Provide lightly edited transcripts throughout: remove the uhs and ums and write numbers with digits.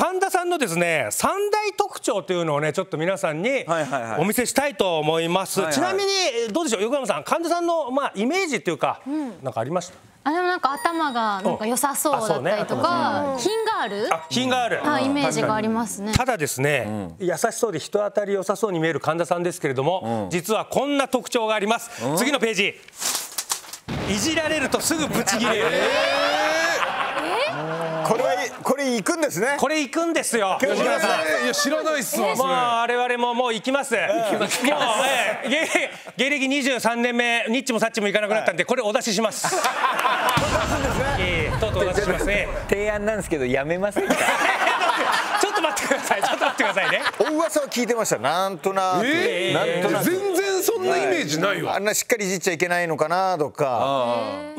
神田さんのですね三大特徴というのをねちょっと皆さんにお見せしたいと思います。ちなみにどうでしょう横山さん、神田さんのまあイメージっていうか、なんかありました？あ、でもなんか頭がなんか良さそうだったりとか、品がある、品がある、イメージがありますね。ただですね、優しそうで人当たり良さそうに見える神田さんですけれども、実はこんな特徴があります。次のページ。いじられるとすぐブチ切れる。これ行くんですね。これ行くんですよ。吉村さん、いや知らないっすわ。まあ我々ももう行きます。もう芸歴23年目、ニッチもサッチも行かなくなったんで、これお出しします。とうとうお出ししますね。提案なんですけどやめませんか。ちょっと待ってください。ちょっと待ってくださいね。お噂は聞いてました。なんとなく。全然。そんなイメージないわ。あんなしっかりいじっちゃいけないのかなとか。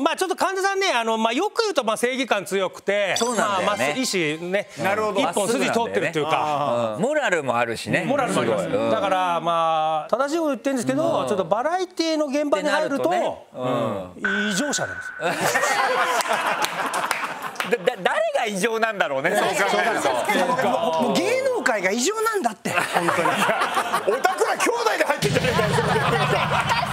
まあちょっと神田さんね、まあよく言うとまあ正義感強くて、まあまっすぐ意志ね、一本筋通ってるというか、モラルもあるしね。モラルもあります。だからまあ正しいこと言ってるんですけど、ちょっとバラエティの現場に入ると異常者なんです。誰が異常なんだろうね。そう考えると。もう芸能界が異常なんだって。本当に。おたくら兄弟で入ってんじゃねえか。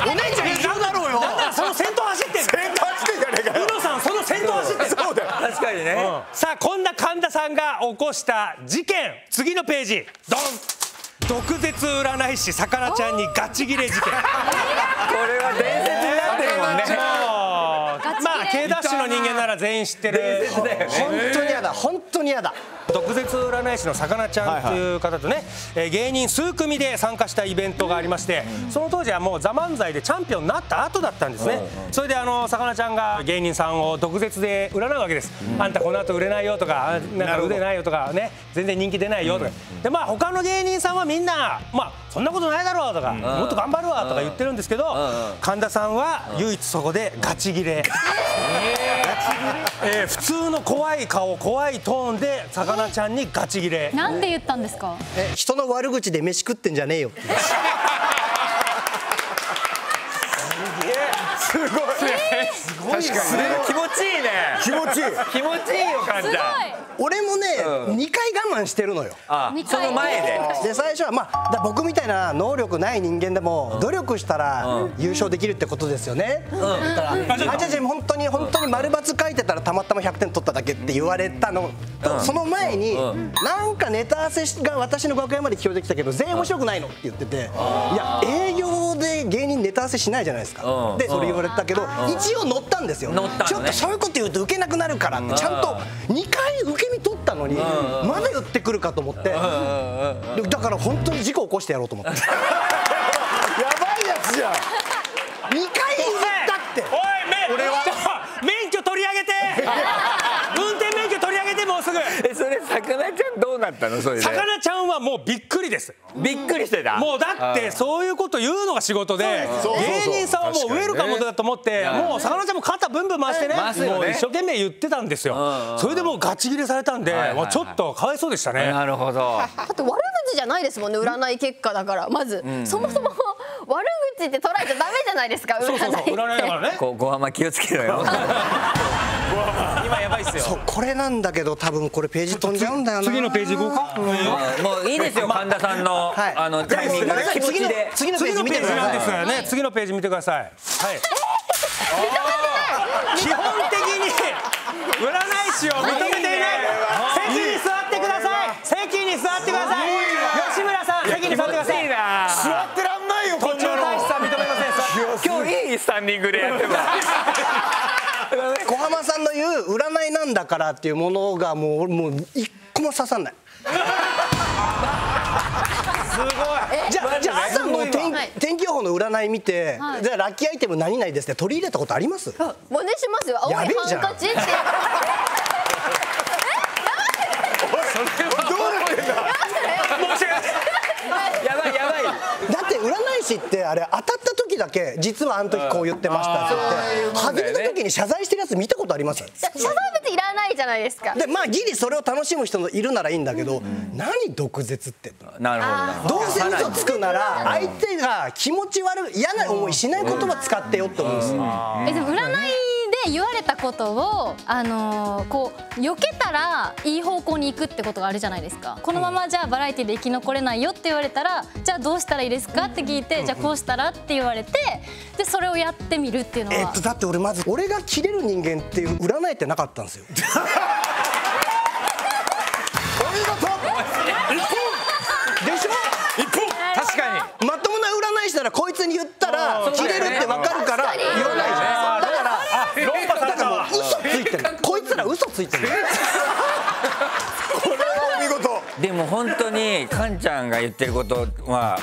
お姉ちゃん異常だろうよ。だからその先頭走ってんだよ。先頭走ってんじゃねえかよ。宇野さんその先頭走ってんだよ。そうだよ。確かにね。さあこんな神田さんが起こした事件。次のページ。ドン。毒舌占い師さかなちゃんにガチギレ事件。これは伝説になってるもんね。まあ K ダッシュの人間なら全員知ってる。本当にやだ。本当にやだ。毒舌占い師のさかなちゃんという方とね、芸人数組で参加したイベントがありまして、その当時はもう「THEMANZAI」でチャンピオンになった後だったんですね。それでさかなちゃんが芸人さんを毒舌で占うわけです。あんたこの後売れないよとか、なんか売れないよとかね、全然人気出ないよとかで、まあ他の芸人さんはみんな「まあそんなことないだろう」とか「もっと頑張るわ」とか言ってるんですけど、神田さんは唯一そこでガチギレ。普通の怖い顔、怖いトーンでさかなちゃんにガチギレ。なんて言ったんですか？人の悪口で飯食ってんじゃねえよ。すごい。すごい。気持ちいいね。気持ちいいよ、感じ。俺もね、2回我慢してるのよ。その前で。で、最初は、まあ、僕みたいな能力ない人間でも、努力したら優勝できるってことですよね。だから、あちゃちゃ、本当に丸×書いてたら、たまたま100点取っただけって言われたの。その前に、なんかネタ合わせが私の楽屋まで聞こえてきたけど、全員面白くないのって言ってて。いや、営業で芸人ネタ合わせしないじゃないですか。で、それ言われたけど、一応乗ったんですよ。ちょっとそういうこと言うと、受けなくなるからって、ちゃんと2回受け身取ったのに、まだ言ってくるかと思って。だから、本当に事故起こしてやろうと思って。やばいやつじゃん。2回言ったって。おい、俺は。免許取り上げて。運転免許取り上げて、もうすぐ。それ、さかなちゃん、どうなったの、それ。さかなちゃんはもうびっくりです。びっくりしてた。もうだって、そういうこと言うのが仕事で、芸人さんはもうウェルカムだと思って、もうさかなちゃんも肩ブンブン回してね。もう一生懸命言ってたんですよ。それでもうガチギレされたんで、もうちょっとかわいそうでしたね。なるほど。だって悪口じゃないですもんね、占い結果だから、まず、そもそも。悪口って捉えちゃダメじゃないですか。そうそうそう、占いだからね。ごはま気をつけろよ。今やばいっすよ。そう、これなんだけど、多分これページ飛んじゃうんだよな。次のページ行こうか。もういいですよ、神田さんのタイミングで気持ちで。次のページ見てくださいね。次のページ見てください。はい。基本的に占い師を認めていない。席に座ってください。席に座ってください。吉村さん、席に座ってください。座ってらんないよ、こんなの。今日いいスタンディングでやってます。小浜さんの言う占いなんだからっていうものがもう一個も刺さんない。すごい。じゃあ朝の天気予報の占い見て、じゃあラッキーアイテム何々ですって取り入れたことあります？真似しますよ。青いハンカチって。どうなってんだ。だって占い師ってあれ当たった時だけ実はあの時こう言ってましたって言って外れた時に謝罪してるやつ見たことあります？謝罪別いらないじゃないですか。でまあギリそれを楽しむ人いるならいいんだけど、何毒舌って。なるほど。どうせ嘘つくなら相手が気持ち悪い嫌な思いしない言葉使ってよって思うんです。でも占いで言われたことをこう避けたたらいい方向に行くってことがあるじゃないですか。このままじゃあバラエティで生き残れないよって言われたら、じゃあどうしたらいいですかって聞いて、じゃあこうしたらって言われて、でそれをやってみるっていうのは。だって俺まず俺がキレる人間っていう占いってなかったんですよ。したらこいつに言ったら切れるってわかるから言わないじゃん。だから論破されたもん。嘘ついてる。こいつら嘘ついてる。これはお見事。でも本当にカンちゃんが言ってることは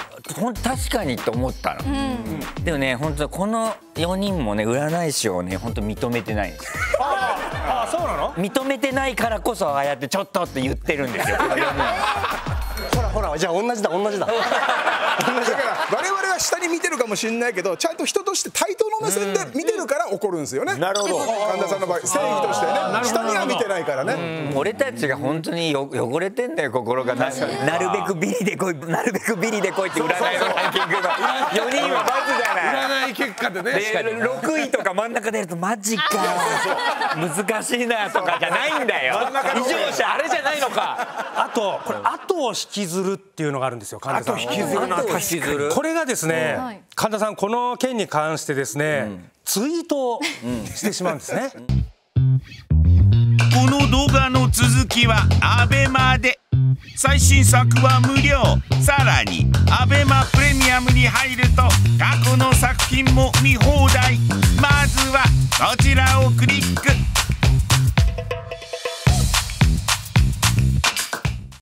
確かにと思ったの。でもね、本当この4人もね占い師をね本当認めてないんです。ああ、そうなの？認めてないからこそああやってちょっとって言ってるんですよ。ほらほら、じゃあ同じだ同じだ。我々は下に見てるかもしれないけど、ちゃんと人として対等の目線で見てるから怒るんですよね。なるほど。神田さんの場合正義としてね、下には見てないからね。俺たちが本当に汚れてんだよ心が。なるべくビリで来い、なるべくビリで来いって占いのランキングの4人は×じゃない。占い結果でね。で6位とか真ん中出るとマジか難しいなとかじゃないんだよ。異常者あれじゃないのか。あとこれ後を引きずるっていうのがあるんですよ神田さん。後引きずるな。これがですね、神田さんこの件に関してですね、ツイートをしてしまうんですね。この動画の続きは ABEMA で。最新作は無料。さらに ABEMA プレミアムに入ると過去の作品も見放題。まずはそちらをクリック。